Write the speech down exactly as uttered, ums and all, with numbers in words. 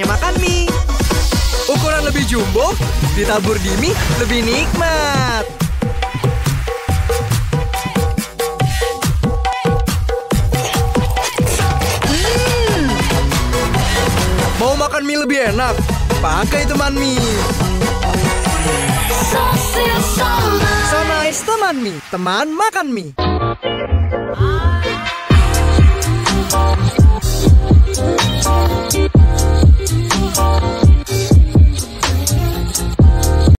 hanya makan mie. Ukuran lebih jumbo, ditabur di mie, lebih nikmat. Hmm. Mau makan mie lebih enak? Pakai teman mie. So nice teman mie, teman makan mie.